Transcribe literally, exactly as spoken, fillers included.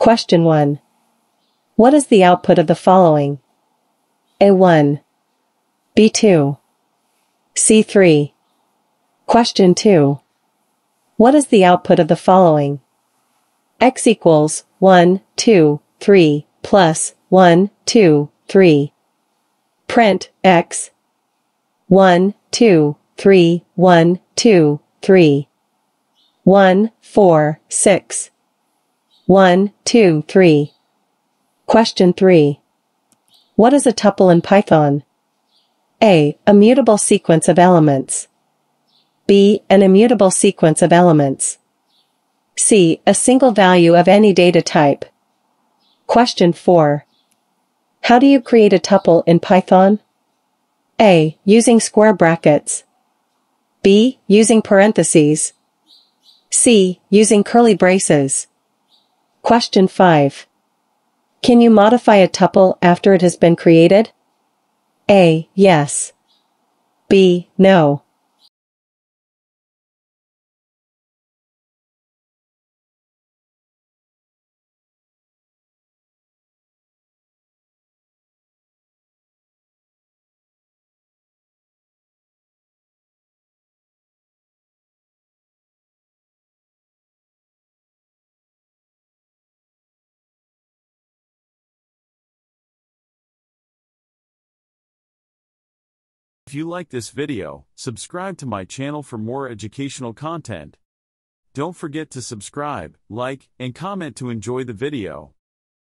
Question one. What is the output of the following? A one, B two, C three. Question two. What is the output of the following? X equals one, two, three, plus one, two, three. Print X. one, two, three, one, two, three. one, four, six. one, two, three. Question three. What is a tuple in Python? A. A mutable sequence of elements. B. An immutable sequence of elements. C. A single value of any data type. Question four. How do you create a tuple in Python? A. Using square brackets. B. Using parentheses. C. Using curly braces. Question five. Can you modify a tuple after it has been created? A. Yes. B. No. If you like this video, subscribe to my channel for more educational content. Don't forget to subscribe, like, and comment to enjoy the video.